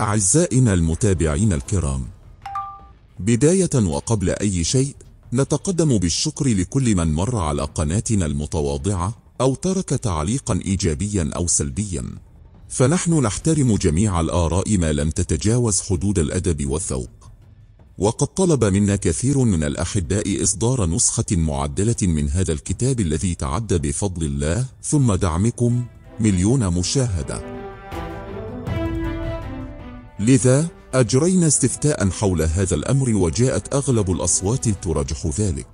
أعزائنا المتابعين الكرام، بداية وقبل أي شيء نتقدم بالشكر لكل من مر على قناتنا المتواضعة أو ترك تعليقا إيجابيا أو سلبيا، فنحن نحترم جميع الآراء ما لم تتجاوز حدود الأدب والذوق. وقد طلب منا كثير من الأحباء إصدار نسخة معدلة من هذا الكتاب الذي تعدى بفضل الله ثم دعمكم 1,000,000 مشاهدة. لذا أجرينا استفتاء حول هذا الأمر وجاءت أغلب الأصوات ترجح ذلك،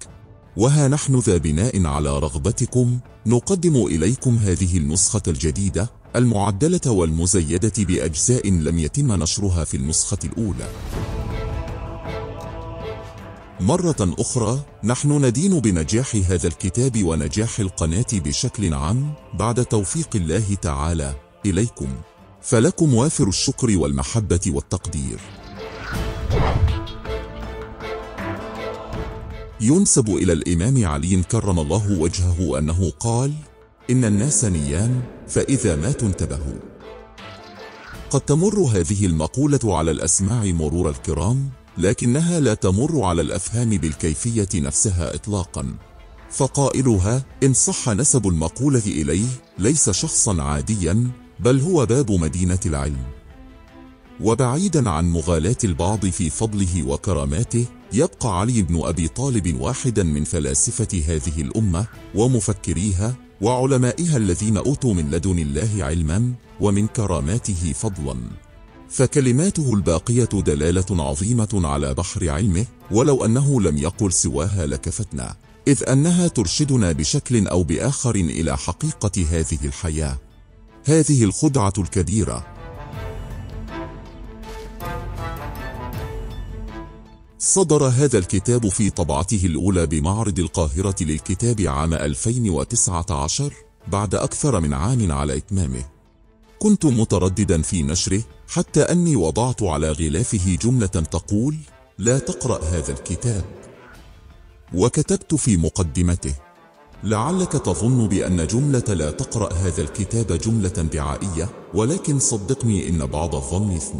وها نحن ذا بناء على رغبتكم نقدم إليكم هذه النسخة الجديدة المعدلة والمزيدة بأجزاء لم يتم نشرها في النسخة الأولى. مرة أخرى نحن ندين بنجاح هذا الكتاب ونجاح القناة بشكل عام بعد توفيق الله تعالى إليكم، فلكم وافر الشكر والمحبة والتقدير. ينسب إلى الإمام علي كرم الله وجهه أنه قال: إن الناس نيام فإذا ماتوا انتبهوا. قد تمر هذه المقولة على الأسماع مرور الكرام، لكنها لا تمر على الأفهام بالكيفية نفسها إطلاقا، فقائلها إن صح نسب المقولة إليه ليس شخصا عاديا، بل هو باب مدينة العلم. وبعيدا عن مغالاة البعض في فضله وكراماته، يبقى علي بن أبي طالب واحدا من فلاسفة هذه الأمة ومفكريها وعلمائها الذين أوتوا من لدن الله علما ومن كراماته فضلا، فكلماته الباقية دلالة عظيمة على بحر علمه، ولو أنه لم يقل سواها لكفتنا، إذ أنها ترشدنا بشكل أو بآخر إلى حقيقة هذه الحياة، هذه الخدعة الكبيرة. صدر هذا الكتاب في طبعته الأولى بمعرض القاهرة للكتاب عام 2019 بعد أكثر من عام على إتمامه. كنت مترددا في نشره حتى أني وضعت على غلافه جملة تقول: لا تقرأ هذا الكتاب. وكتبت في مقدمته: لعلك تظن بأن جملة لا تقرأ هذا الكتاب جملة دعائية، ولكن صدقني إن بعض الظن إثم،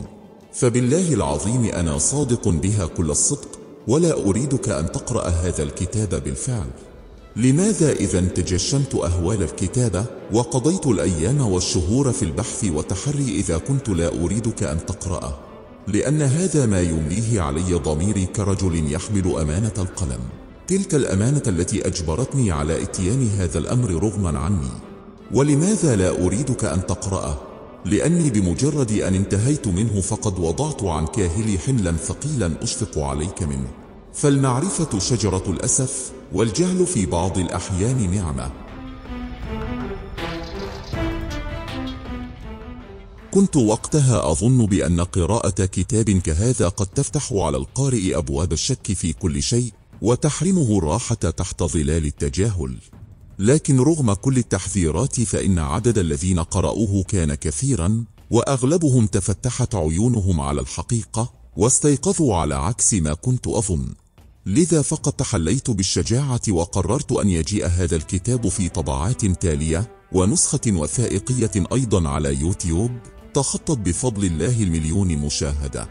فبالله العظيم أنا صادق بها كل الصدق، ولا أريدك أن تقرأ هذا الكتاب بالفعل. لماذا إذا تجشمت أهوال الكتابة وقضيت الأيام والشهور في البحث والتحري إذا كنت لا أريدك أن تقرأه؟ لأن هذا ما يمليه علي ضميري كرجل يحمل أمانة القلم، تلك الأمانة التي أجبرتني على إتيان هذا الأمر رغما عني. ولماذا لا أريدك أن تقرأه؟ لأني بمجرد أن انتهيت منه فقد وضعت عن كاهلي حملا ثقيلا أشفق عليك منه. فالمعرفة شجرة الأسف، والجهل في بعض الأحيان نعمة. كنت وقتها أظن بأن قراءة كتاب كهذا قد تفتح على القارئ أبواب الشك في كل شيء وتحرمه الراحة تحت ظلال التجاهل، لكن رغم كل التحذيرات فإن عدد الذين قرأوه كان كثيرا، وأغلبهم تفتحت عيونهم على الحقيقة واستيقظوا على عكس ما كنت أظن. لذا فقد تحليت بالشجاعة وقررت أن يجيء هذا الكتاب في طبعات تالية ونسخة وثائقية أيضا على يوتيوب تخطت بفضل الله 1,000,000 مشاهدة.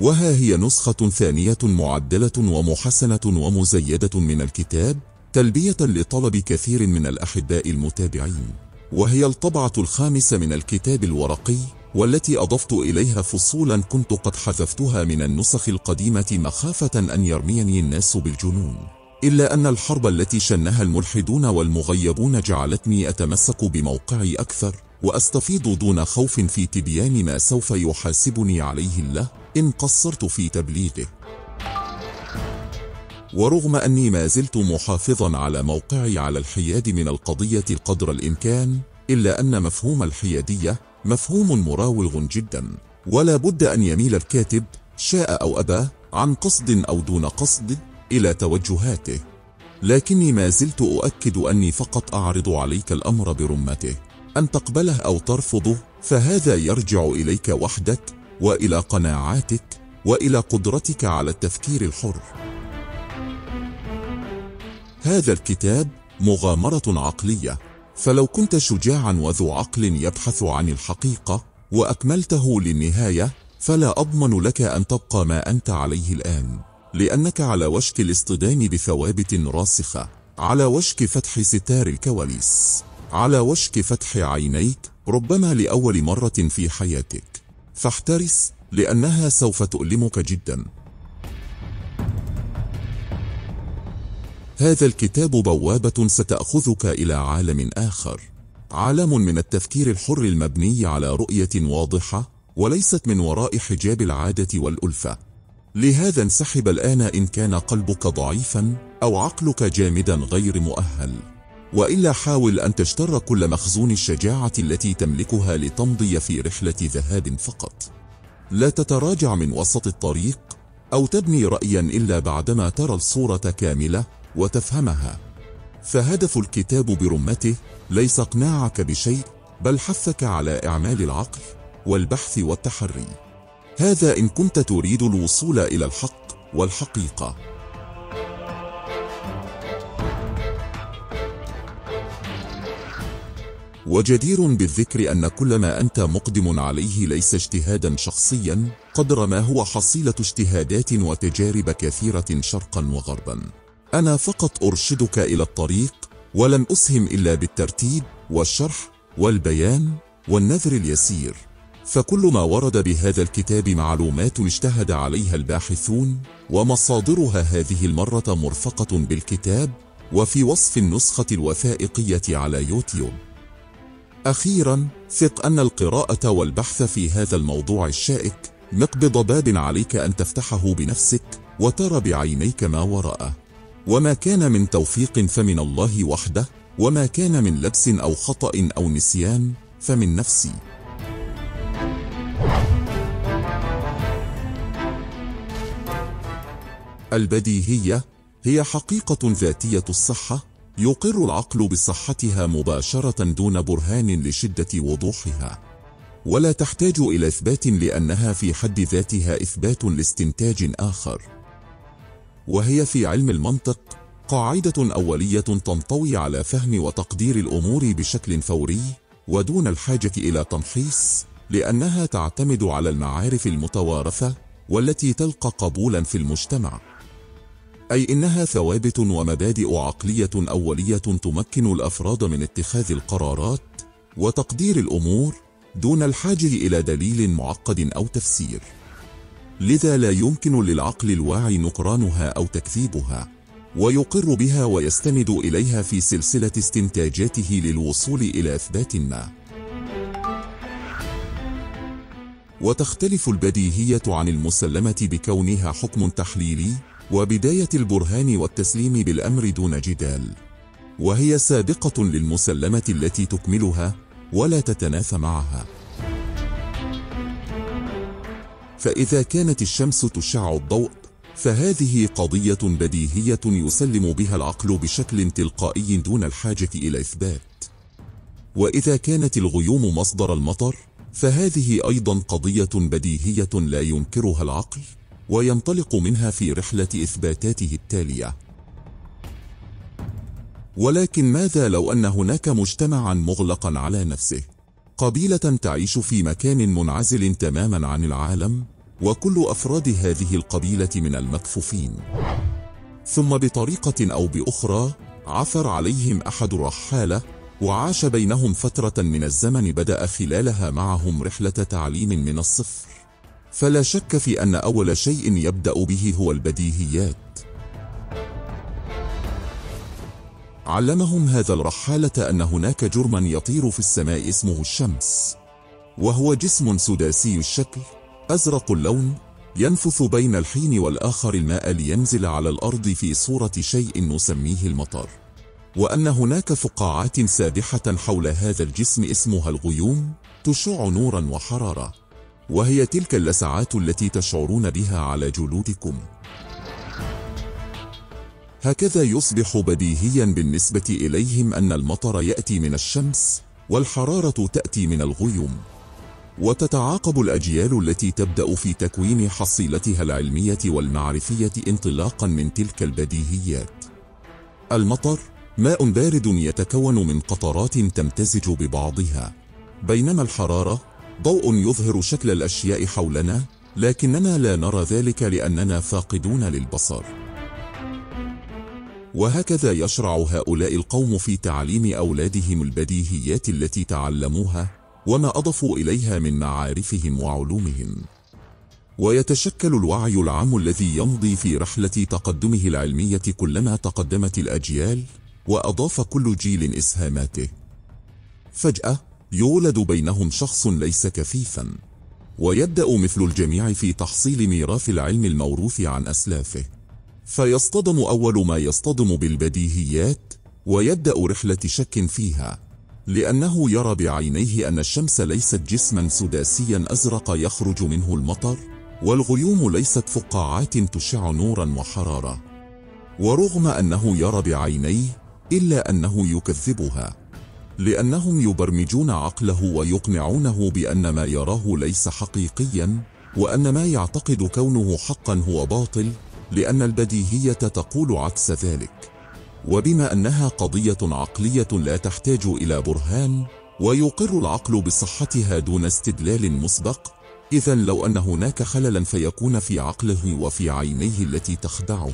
وها هي نسخة ثانية معدلة ومحسنة ومزيدة من الكتاب تلبية لطلب كثير من الأحباء المتابعين، وهي الطبعة الخامسة من الكتاب الورقي، والتي أضفت إليها فصولا كنت قد حذفتها من النسخ القديمة مخافة أن يرميني الناس بالجنون، إلا أن الحرب التي شنها الملحدون والمغيبون جعلتني أتمسك بموقعي أكثر وأستفيض دون خوف في تبيان ما سوف يحاسبني عليه الله إن قصرت في تبليغه. ورغم أني ما زلت محافظا على موقعي على الحياد من القضية قدر الإمكان، إلا أن مفهوم الحيادية مفهوم مراوغ جدا، ولا بد أن يميل الكاتب شاء أو أبى عن قصد أو دون قصد إلى توجهاته، لكني ما زلت أؤكد أني فقط أعرض عليك الأمر برمته، أن تقبله أو ترفضه فهذا يرجع إليك وحدك وإلى قناعاتك وإلى قدرتك على التفكير الحر. هذا الكتاب مغامرة عقلية، فلو كنت شجاعا وذو عقل يبحث عن الحقيقة وأكملته للنهاية فلا أضمن لك أن تبقى ما أنت عليه الآن، لأنك على وشك الاصطدام بثوابت راسخة، على وشك فتح ستار الكواليس، على وشك فتح عينيك ربما لأول مرة في حياتك، فاحترس لأنها سوف تؤلمك جدا. هذا الكتاب بوابة ستأخذك إلى عالم آخر، عالم من التفكير الحر المبني على رؤية واضحة وليست من وراء حجاب العادة والألفة. لهذا انسحب الآن إن كان قلبك ضعيفا أو عقلك جامدا غير مؤهل، وإلا حاول أن تشتر كل مخزون الشجاعة التي تملكها لتمضي في رحلة ذهاب فقط. لا تتراجع من وسط الطريق أو تبني رأيا إلا بعدما ترى الصورة كاملة وتفهمها. فهدف الكتاب برمته ليس اقناعك بشيء، بل حثك على إعمال العقل والبحث والتحري. هذا إن كنت تريد الوصول إلى الحق والحقيقة. وجدير بالذكر أن كل ما أنت مقدم عليه ليس اجتهادا شخصيا قدر ما هو حصيلة اجتهادات وتجارب كثيرة شرقا وغربا. أنا فقط أرشدك إلى الطريق، ولم أسهم إلا بالترتيب والشرح والبيان والنذر اليسير. فكل ما ورد بهذا الكتاب معلومات اجتهد عليها الباحثون، ومصادرها هذه المرة مرفقة بالكتاب وفي وصف النسخة الوثائقية على يوتيوب. أخيرا، ثق أن القراءة والبحث في هذا الموضوع الشائك مقبض باب عليك أن تفتحه بنفسك وترى بعينيك ما وراءه. وما كان من توفيق فمن الله وحده، وما كان من لبس أو خطأ أو نسيان فمن نفسي. البديهية هي حقيقة ذاتية الصحة، يقر العقل بصحتها مباشرة دون برهان لشدة وضوحها، ولا تحتاج إلى إثبات لأنها في حد ذاتها إثبات لاستنتاج آخر. وهي في علم المنطق قاعدة أولية تنطوي على فهم وتقدير الأمور بشكل فوري ودون الحاجة إلى تمحيص، لأنها تعتمد على المعارف المتوارثة والتي تلقى قبولا في المجتمع، أي إنها ثوابت ومبادئ عقلية أولية تمكن الأفراد من اتخاذ القرارات وتقدير الأمور دون الحاجة إلى دليل معقد أو تفسير، لذا لا يمكن للعقل الواعي نكرانها أو تكذيبها، ويقر بها ويستند إليها في سلسلة استنتاجاته للوصول إلى إثبات ما. وتختلف البديهية عن المسلمة بكونها حكم تحليلي وبداية البرهان والتسليم بالأمر دون جدال، وهي سابقة للمسلمة التي تكملها ولا تتنافى معها. فإذا كانت الشمس تشع الضوء فهذه قضية بديهية يسلم بها العقل بشكل تلقائي دون الحاجة إلى إثبات. وإذا كانت الغيوم مصدر المطر فهذه أيضا قضية بديهية لا ينكرها العقل وينطلق منها في رحلة إثباتاته التالية. ولكن ماذا لو أن هناك مجتمعا مغلقا على نفسه، قبيلة تعيش في مكان منعزل تماما عن العالم، وكل أفراد هذه القبيلة من المكفوفين، ثم بطريقة أو بأخرى عثر عليهم أحد الرحالة وعاش بينهم فترة من الزمن بدأ خلالها معهم رحلة تعليم من الصفر؟ فلا شك في أن أول شيء يبدأ به هو البديهيات. علمهم هذا الرحالة أن هناك جرما يطير في السماء اسمه الشمس، وهو جسم سداسي الشكل أزرق اللون ينفث بين الحين والآخر الماء لينزل على الأرض في صورة شيء نسميه المطر، وأن هناك فقاعات سابحة حول هذا الجسم اسمها الغيوم تشع نورا وحرارة، وهي تلك اللسعات التي تشعرون بها على جلودكم. هكذا يصبح بديهيا بالنسبة إليهم أن المطر يأتي من الشمس والحرارة تأتي من الغيوم، وتتعاقب الأجيال التي تبدأ في تكوين حصيلتها العلمية والمعرفية انطلاقا من تلك البديهيات. المطر ماء بارد يتكون من قطرات تمتزج ببعضها، بينما الحرارة ضوء يظهر شكل الأشياء حولنا، لكننا لا نرى ذلك لأننا فاقدون للبصر. وهكذا يشرع هؤلاء القوم في تعليم أولادهم البديهيات التي تعلموها وما أضافوا إليها من معارفهم وعلومهم. ويتشكل الوعي العام الذي يمضي في رحلة تقدمه العلمية كلما تقدمت الأجيال، وأضاف كل جيل إسهاماته. فجأة يولد بينهم شخص ليس كفيفا، ويبدأ مثل الجميع في تحصيل ميراث العلم الموروث عن أسلافه، فيصطدم أول ما يصطدم بالبديهيات، ويبدأ رحلة شك فيها، لأنه يرى بعينيه أن الشمس ليست جسما سداسيا أزرق يخرج منه المطر، والغيوم ليست فقاعات تشع نورا وحرارة. ورغم أنه يرى بعينيه إلا أنه يكذبها، لأنهم يبرمجون عقله ويقنعونه بأن ما يراه ليس حقيقيا، وأن ما يعتقد كونه حقا هو باطل، لأن البديهية تقول عكس ذلك. وبما أنها قضية عقلية لا تحتاج إلى برهان، ويقر العقل بصحتها دون استدلال مسبق، إذا لو أن هناك خللا فيكون في عقله وفي عينيه التي تخدعه.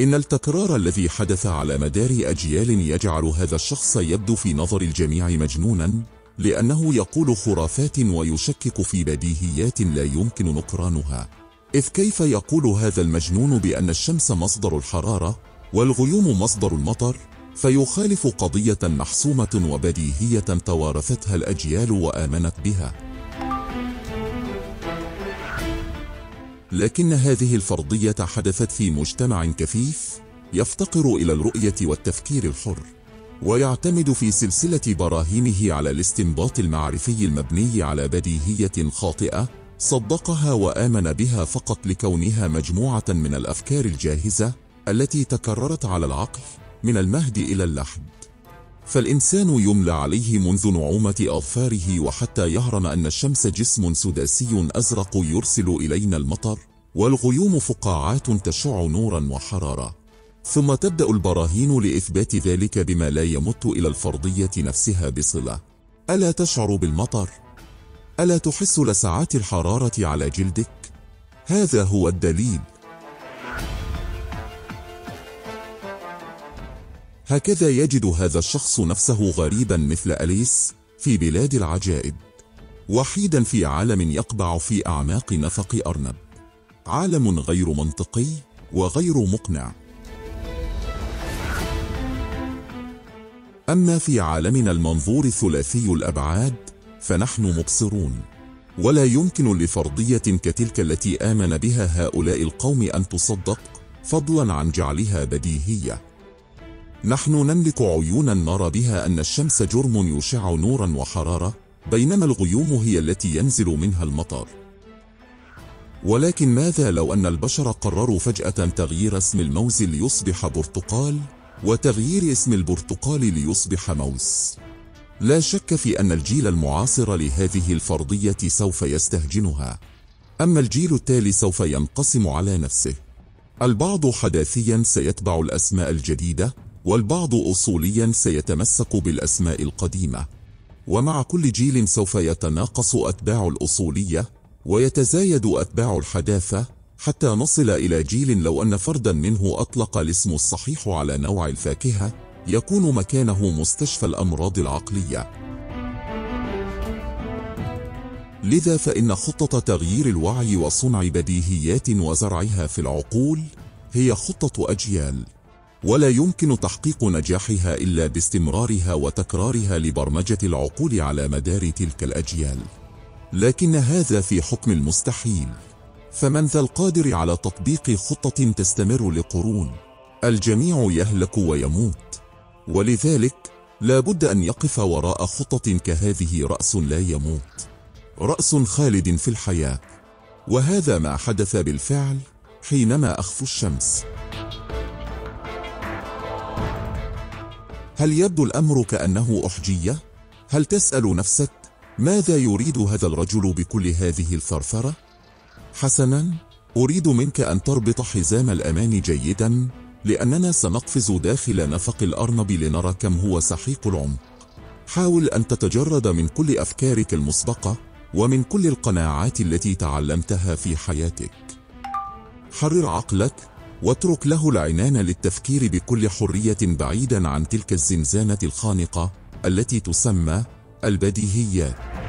إن التكرار الذي حدث على مدار أجيال يجعل هذا الشخص يبدو في نظر الجميع مجنونا، لأنه يقول خرافات ويشكك في بديهيات لا يمكن نكرانها. إذ كيف يقول هذا المجنون بأن الشمس مصدر الحرارة والغيوم مصدر المطر، فيخالف قضية محسومة وبديهية توارثتها الأجيال وآمنت بها؟ لكن هذه الفرضية حدثت في مجتمع كفيف يفتقر إلى الرؤية والتفكير الحر، ويعتمد في سلسلة براهينه على الاستنباط المعرفي المبني على بديهية خاطئة صدقها وآمن بها فقط لكونها مجموعة من الأفكار الجاهزة التي تكررت على العقل من المهد إلى اللحد. فالإنسان يملى عليه منذ نعومة أظفاره وحتى يهرم أن الشمس جسم سداسي أزرق يرسل إلينا المطر، والغيوم فقاعات تشع نورا وحرارة، ثم تبدأ البراهين لإثبات ذلك بما لا يمت إلى الفرضية نفسها بصلة. ألا تشعر بالمطر؟ ألا تحس لسعات الحرارة على جلدك؟ هذا هو الدليل. هكذا يجد هذا الشخص نفسه غريبا مثل أليس في بلاد العجائب، وحيدا في عالم يقبع في أعماق نفق أرنب، عالم غير منطقي وغير مقنع. أما في عالمنا المنظور الثلاثي الأبعاد فنحن مبصرون، ولا يمكن لفرضية كتلك التي آمن بها هؤلاء القوم أن تصدق، فضلا عن جعلها بديهية. نحن نملك عيونا نرى بها أن الشمس جرم يشع نورا وحرارة، بينما الغيوم هي التي ينزل منها المطر. ولكن ماذا لو أن البشر قرروا فجأة تغيير اسم الموز ليصبح برتقال، وتغيير اسم البرتقال ليصبح موز؟ لا شك في أن الجيل المعاصر لهذه الفرضية سوف يستهجنها، أما الجيل التالي سوف ينقسم على نفسه. البعض حداثيا سيتبع الأسماء الجديدة، والبعض أصوليا سيتمسك بالأسماء القديمة، ومع كل جيل سوف يتناقص أتباع الأصولية ويتزايد أتباع الحداثة، حتى نصل إلى جيل لو أن فردا منه أطلق الاسم الصحيح على نوع الفاكهة يكون مكانه مستشفى الأمراض العقلية. لذا فإن خطة تغيير الوعي وصنع بديهيات وزرعها في العقول هي خطة أجيال، ولا يمكن تحقيق نجاحها إلا باستمرارها وتكرارها لبرمجة العقول على مدار تلك الأجيال. لكن هذا في حكم المستحيل، فمن ذا القادر على تطبيق خطة تستمر لقرون؟ الجميع يهلك ويموت. ولذلك لا بد أن يقف وراء خطة كهذه رأس لا يموت، رأس خالد في الحياة، وهذا ما حدث بالفعل حينما أخفوا الشمس. هل يبدو الأمر كأنه أحجية؟ هل تسأل نفسك ماذا يريد هذا الرجل بكل هذه الثرثرة؟ حسنا، أريد منك أن تربط حزام الأمان جيدا، لأننا سنقفز داخل نفق الأرنب لنرى كم هو سحيق العمق، حاول أن تتجرد من كل أفكارك المسبقة ومن كل القناعات التي تعلمتها في حياتك. حرر عقلك واترك له العنان للتفكير بكل حرية بعيدا عن تلك الزنزانة الخانقة التي تسمى البديهيات.